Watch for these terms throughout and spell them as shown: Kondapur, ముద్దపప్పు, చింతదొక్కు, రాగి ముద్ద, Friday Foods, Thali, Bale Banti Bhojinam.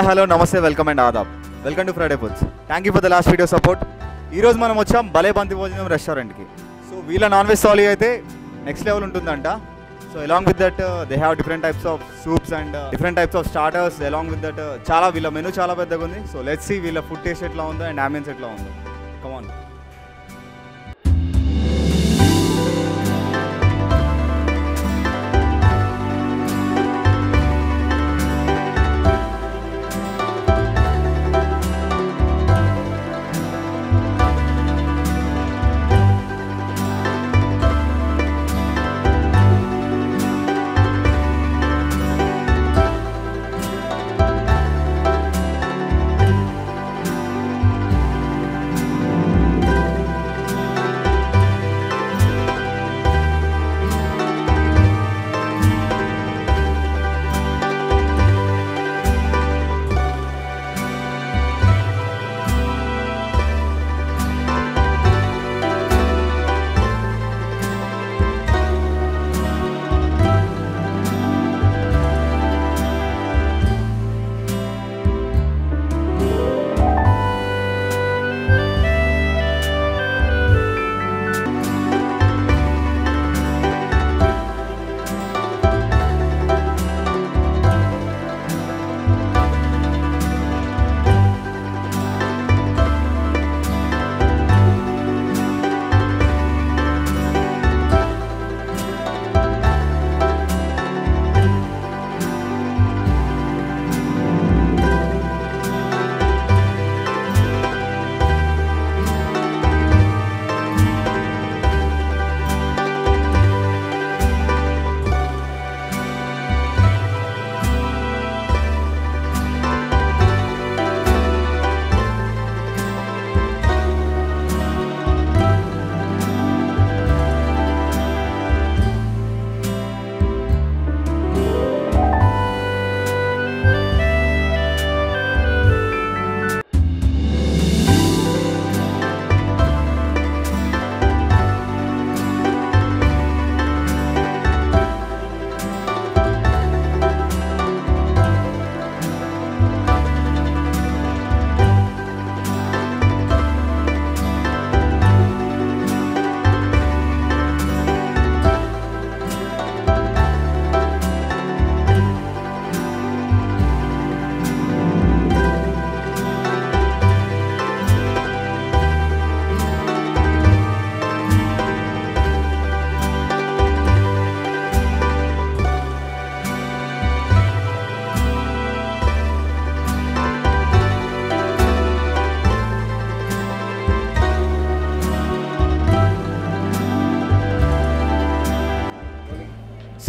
हाय hello नमस्ते welcome and आदाब welcome to Friday Foods thank you for the last video support मन वच्चाम बले बंदी भोजनम रेस्टोरेंट की सो वीला नॉन वेज थाली अयिते नेक्स्ट लेवल उंटुंदंट so along with that they have different types of soups and different types of starters along with that चाला वीला मेनू चाला पेद्दगा उंदी सो लेट्स सी वीला फुड टेस्ट एट्ला उंदो एंड आंबियंस एट्ला उंदो कम ऑन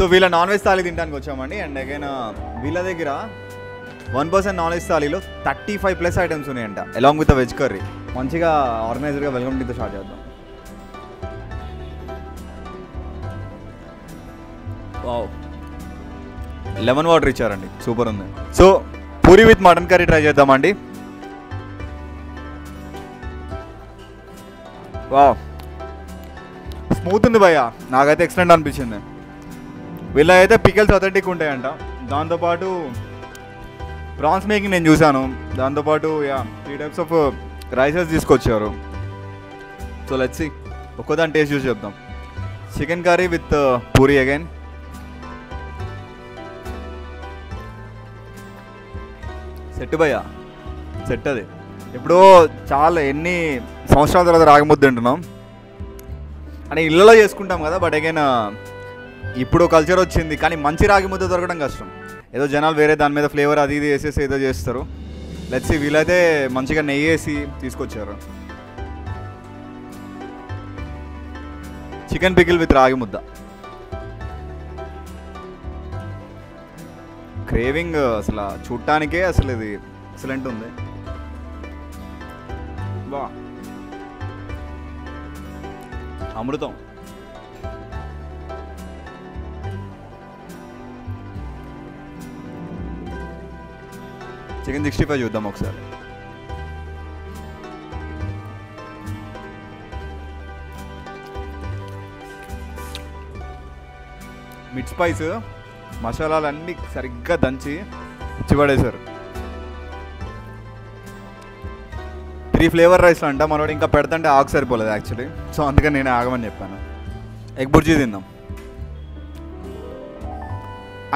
सो वीला नॉन वेज थाली తినడానికి వచ్చామండి అండ్ అగైన్ వీళ్ళ దగ్గర 1% నాన్ వెజ్ థాలీలో 35+ ఐటమ్స్ ఉన్నాయంట అలాంగ్ విత్ వెజ్ కర్రీ మంచిగా ఆర్గనైజర్ గా వెల్కమ్ టీతో స్టార్ట్ చేద్దాం వావ్ లెమన్ వాటర్ ఇచ్చారండి సూపర్ ఉంది so puri with mutton curry try చేద్దామండి వావ్ స్మూత్ ఉంది భయ్యా నాకైతే ఎక్సలెంట్ అనిపిస్తుంది వీళ్ళైతే పికిల్స్ అథెంటిక్ ఉంటాయంట దాంతోపాటు ప్రాన్స్ మేకింగ్ నేను చూశాను దాంతోపాటు యా 3 టైప్స్ ఆఫ్ రైసెస్ తీసుకొచ్చారు సో లెట్స్ సీ ఒక్కోదాన్ని టేస్ట్ చూసి చెప్దాం chicken curry with puri again set భయ్యా సెట్ అది ఎప్పుడో చాలా ఎన్ని సంవత్సరాల తర్వాత రాగముద్ద తింటున్నాం అని ఇళ్ళలో చేసుకుంటాం కదా బట్ అగైన్ ఇప్పుడు కల్చర్ వచ్చింది కానీ మంచి రాగి ముద్ద దొరకడం కష్టం ఏదో జనాలు వేరే దాని మీద ఫ్లేవర్ అది ఇది వేసేసి ఏదో చేస్తారు లెట్స్ సీ వీలైతే మంచిగా నెయ్యి వేసి తీసుకొచ్చారు చికెన్ పికిల్ విత్ రాగి ముద్ద క్రేవింగ్ అసలు చూడటానికే అసలు ఇది ఎక్సలెంట్ ఉంది వా అమృతం चिकन 65 చూద్దాం ఒకసారి మిట్ స్పైస్ మసాలాలు అన్ని సరిగ్గా దంచి చివడేశారు 3 फ्लेवर राइस अंट मनोड़ इंका पेड़ता आग सरपोले ऐक्चुअली सो अंकनी नैन आगमन एग् बुर्जी तिंदा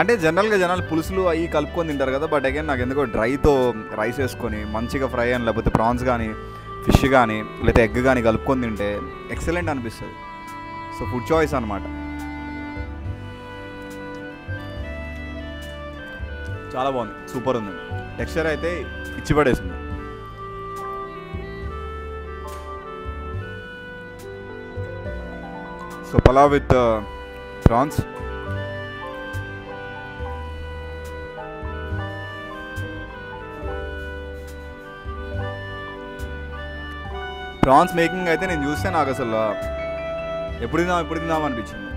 अंटे जनरल जनाल पुलुसुलु अभी कलुपुकोनि तिंटारु कदा बट अगेन नाकेंदुको ड्राई तो राइस वेसुकोनि मंचिगा फ्राई अनि लेकपोते प्रॉन्स गानी फिश गानी लेदंटे एग् गानी कलुपुकोनि तिंटे एक्सलेंट अनिपिस्तदि सो फुड चॉइस अन्नमाट चाला बागुंदि सूपर उंदि टेक्स्चर अयिते इच्चि पडेस्तुंदि so pulao with prawns prawns making అయితే నేను చూస్తే నాకు అసలు ఎప్పుడు తిందాం అనిపిస్తుంది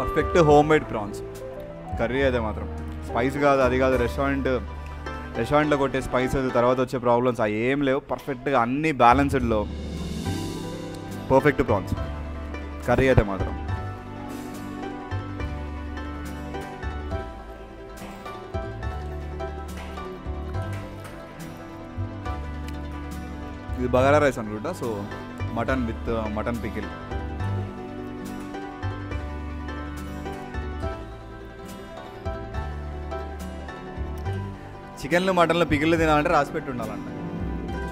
perfect home made prawns curry అయితే మాత్రం స్పైస్ కాదు అది కాదు రెస్టారెంట్లో కొట్టే స్పైసెస్ తర్వాత వచ్చే ప్రాబ్లమ్స్ అవి ఏం లేవు పర్ఫెక్ట్గా అన్ని బ్యాలెన్స్డ్లో పర్ఫెక్ట్ ప్రాన్స్ కర్రీ అయితే మాత్రం ఇది బగారా రైస్ అనుకుంటా so mutton with mutton pickle చికెన్లు మటన్లు పికిల్ తినాలంటే రాసి పెట్టి ఉండాలంట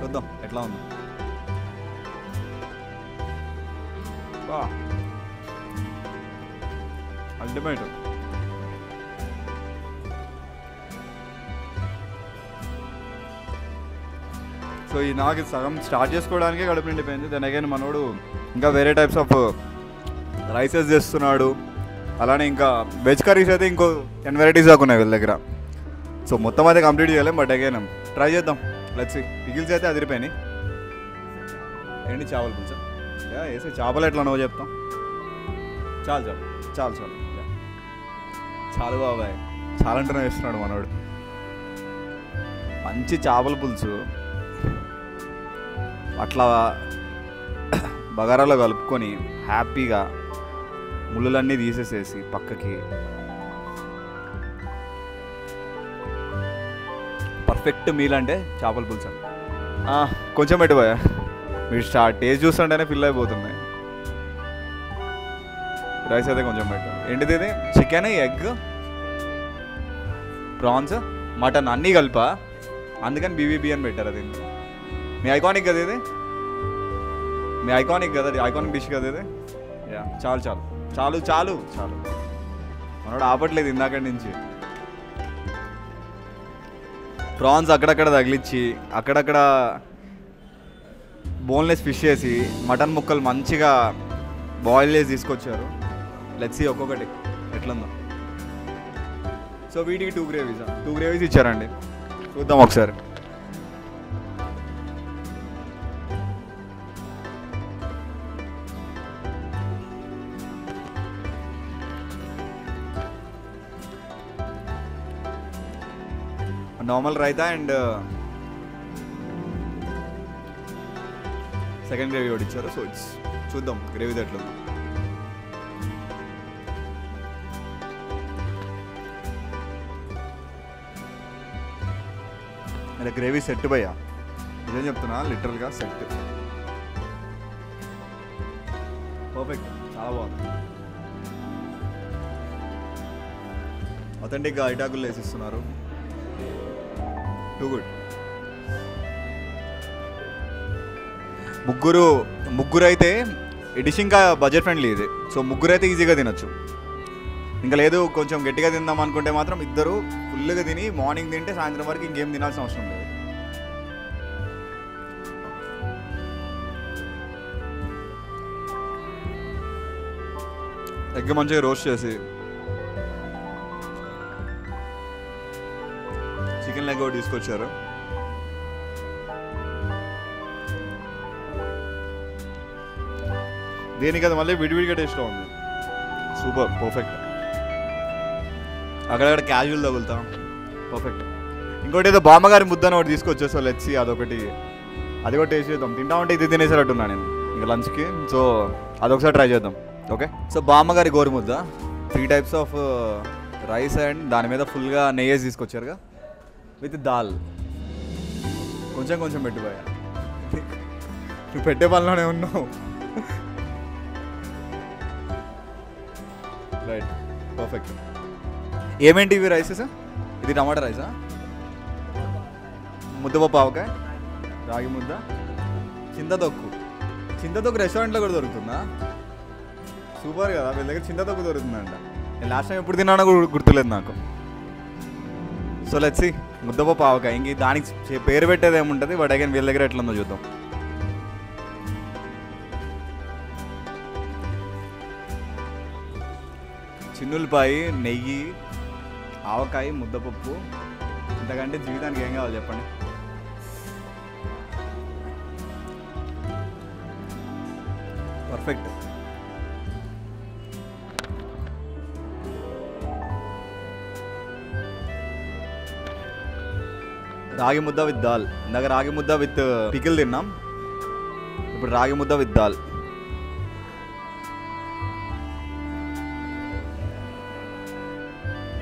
చూద్దాం ఎట్లా ఉందో వా అల్టిమేట్ సో ఈ నాకు సగం స్టార్ట్ చేసుకోవడానికే కడుపు నిండిపోయింది దెన్ అగైన్ మనోడు ఇంకా వేరే టైప్స్ ఆఫ్ రైసెస్ చేస్తున్నాడు అలానే ఇంకా వెజ్ కర్రీస్ అయితే ఇంకో 10 వెరైటీస్ దాకా ఉన్నాయి వీళ్ళ దగ్గర సో మొత్తం అయితే కంప్లీట్ చేయలేం బట్ అగైన్ ట్రై చేద్దాం లెట్స్ సీ పికిల్స్ అయితే అదిరిపోయినాయి ఏంటి చేపల పులుసు వేసే చేపలు ఎట్లానో చెప్తాం చాలు బాబాయ్ చాలా అంటనే వేస్తున్నాడు మనోడు మంచి చేపల పులుసు అట్లా బగారాలో కలుపుకొని హ్యాపీగా ముళ్ళులన్నీ తీసేసేసి పక్కకి పర్ఫెక్ట్ మీల్ అంటే చేపల పులుసు కొంచెం పెట్టుపోయా మీరు టేస్ట్ చూస్తుంటేనే ఫిల్ అయిపోతున్నాయి రైస్ అయితే కొంచెం పెట్టు ఏంటిది ఇది చికెన్ ఎగ్ ప్రాన్స్ మటన్ అన్నీ కలిపా అందుకని బీబీబీ అని పెట్టారు అది మీ ఐకానిక్ డిష్ కదా ఇది యా చాలు చాలు చాలు చాలు చాలు మనోడు ఆపట్లేదు ఇందాక నుంచి ప్రాన్స్ అక్కడక్కడ తగిలిచ్చి అక్కడక్కడ బోన్లెస్ ఫిష్ చేసి మటన్ ముక్కలు మంచిగా బాయిల్ చేసి తీసుకొచ్చారు లెట్స్ సీ ఒక్కొక్కటి ఎట్లుందో సో వీటికి 2 గ్రేవీస్ ఇచ్చారండి చూద్దాం ఒకసారి normal raita and second gravy odicharu so it's chuddam gravy thatlo mera gravy set bhaiya idem cheptuna literal ga set perfect chala bagundi authentic ga itakulu lesistunaru Too good. ముగ్గురైతే edition కా budget friendly ఇది so ముగ్గురైతే ఈజీగా తినొచ్చు ఇంకా లేదు కొంచెం గట్టిగా తిందాం అనుకుంటే మాత్రం ఇద్దరు ఫుల్గా తిని మార్నింగ్ తింటే సాయంత్రం వరకు ఇంకేం తినాల్సిన అవసరం లేదు ఎగ్ మంచిగా రోస్ట్ చేసి చికెన్ లెగ్ ఒకటి తీసుకొచ్చారు దేనికి అది మళ్ళీ విడివిడిగా టేస్ట్లో ఉంది సూపర్ పర్ఫెక్ట్ అక్కడక్కడ క్యాజువల్ తగులుతాం పర్ఫెక్ట్ ఇంకోటి ఏదో బామ్మగారి ముద్దని ఒకటి తీసుకొచ్చేసా లెచ్చి అదొకటి అది కూడా టేస్ట్ చేద్దాం తింటా ఉంటే ఇది తినేసేటట్టున్నా నేను ఇంకా లంచ్కి సో అదొకసారి ట్రై చేద్దాం ఓకే సో బామ్మగారి గోరుముద్ద 3 types of rice and దాని మీద ఫుల్ గా నెయ్యి తీసుకొచ్చారుగా విత్ దాల్ కొంచెం కొంచెం పెట్టుకోయా నువ్వు పెట్టే పనిలోనే ఉన్నావు రైట్ పర్ఫెక్ట్ ఏమేంటి ఇవి రైసెస్ ఇది టమాటా రైసా ముద్దపప్పు ఆవకాయ రాగి ముద్ద చింతదొక్కు రెస్టారెంట్లో కూడా దొరుకుతుందా సూపర్ కదా వీళ్ళ దగ్గర చింతదొక్కు దొరుకుతుందంట నేను లాస్ట్ టైం ఎప్పుడు తిన్నానో కూడా గుర్తులేదు నాకు సో లెట్స్ సీ ముద్దపప్పు ఆవకాయ ఇంక దానికి పేరు పెట్టేది ఏముంటుంది బట్ అగైన్ వీళ్ళ దగ్గర ఎట్లా ఉందో చూద్దాం చిన్నులపాయి నెయ్యి ఆవకాయ ముద్దపప్పు ఇంతకంటే జీవితానికి ఏం కావాలి చెప్పండి పర్ఫెక్ట్ రాగి ముద్ద విత్ దాల్ ఇందాక రాగి ముద్ద విత్ పికిల్ తిన్నాం ఇప్పుడు రాగి ముద్ద విత్ దాల్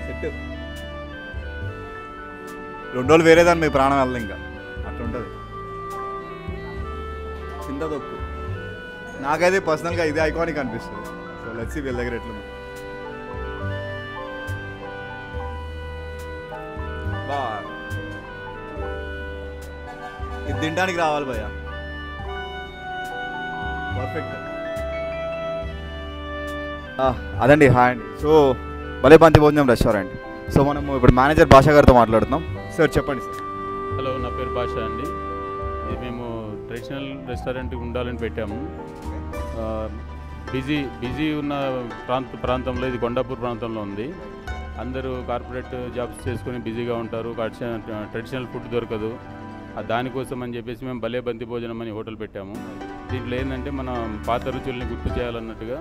సెట్ రెండు రోజులు వేరే దాన్ని మీ ప్రాణం వెళ్ళదు ఇంకా అట్లుంటుంది చింతదొక్కు నాకైతే పర్సనల్గా ఇది ఐకానిక్ అనిపిస్తుంది సో లెట్స్ సీ వీళ్ళ దగ్గర ఎట్లా ఇది తినడానికి రావాలి భయ్యా పర్ఫెక్ట్ అదండి హాయ్ అండి సో భలే బండి భోజనం రెస్టారెంట్ సో మనం ఇప్పుడు మేనేజర్ భాషా గారితో మాట్లాడుతున్నాం సార్ చెప్పండి సార్ హలో నా పేరు భాషా అండి ఇది మేము ట్రెడిషనల్ రెస్టారెంట్కి ఉండాలని పెట్టాము బిజీ ఉన్న ప్రాంతంలో ఇది కొండాపూర్ ప్రాంతంలో ఉంది అందరూ కార్పొరేట్ జాబ్స్ చేసుకొని బిజీగా ఉంటారు ట్రెడిషనల్ ఫుడ్ దొరకదు దానికోసం అని చెప్పేసి మేము భలే బండి భోజనం అని హోటల్ పెట్టాము దీంట్లో ఏంటంటే మనం పాత రుచుల్ని గుర్తు చేయాలన్నట్టుగా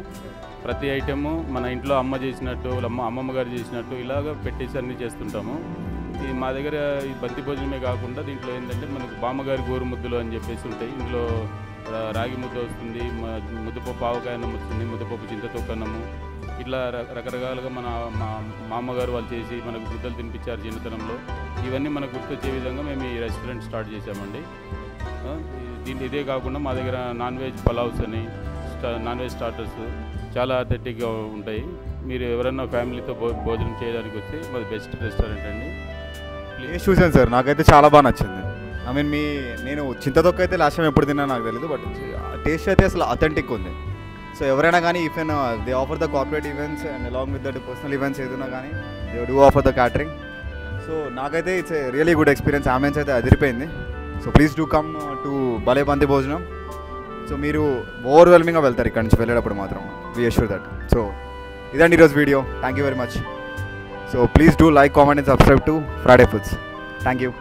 ప్రతి ఐటెము మన ఇంట్లో అమ్మ చేసినట్టు అమ్మమ్మ గారు చేసినట్టు ఇలాగ పెట్టేసి అన్నీ చేస్తుంటాము ఇది మా దగ్గర ఈ బంతి భోజనమే కాకుండా దీంట్లో ఏంటంటే మనకు బామ్మగారి గోరు ముద్దలు అని చెప్పేసి ఉంటాయి ఇంట్లో రాగి ముద్ద వస్తుంది ముద్దపప్పు ఆవకాయ అన్నం వస్తుంది ముద్దపప్పు చింతతొక్కు అన్నము ఇట్లా రకరకాలుగా మా అమ్మగారు వాళ్ళు చేసి మనకు ముద్దలు తినిపించారు చిన్నతనంలో ఇవన్నీ మనకు గుర్తొచ్చే విధంగా మేము ఈ రెస్టారెంట్ స్టార్ట్ చేసామండి దీంట్లో ఇదే కాకుండా మా దగ్గర నాన్ వెజ్ పలావ్స్ అని నాన్ వెజ్ స్టార్టర్స్ చాలా అథెంటిక్గా ఉంటాయి మీరు ఎవరైనా ఫ్యామిలీతో భోజనం చేయడానికి వస్తే మాది బెస్ట్ రెస్టారెంట్ అండి ప్లేస్ చూసాను సార్ నాకైతే చాలా బాగా నచ్చింది ఐ మీన్ నేను చింతతొక్క అయితే లాస్ట్ టైం ఎప్పుడు తిన్నా నాకు తెలియదు బట్ టేస్ట్ అయితే అసలు అథెంటిక్ ఉంది సో ఎవరైనా కానీ if and they offer the corporate events and along with that personal events ఏదైనా కానీ they do offer the catering so నాకైతే it's really good experience ambience అయితే అదిరిపోయింది so please do come to Bhale Bandi భోజనం so మీరు ఓవర్వెల్మింగ్గా వెళ్తారు ఇక్కడ నుంచి వెళ్ళేటప్పుడు మాత్రం వి అష్యూర్ దట్ సో ఇదండి ఈరోజు video thank you very much so please do like comment and subscribe to Friday foods thank you